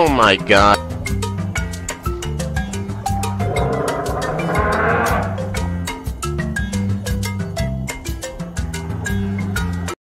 Oh my god.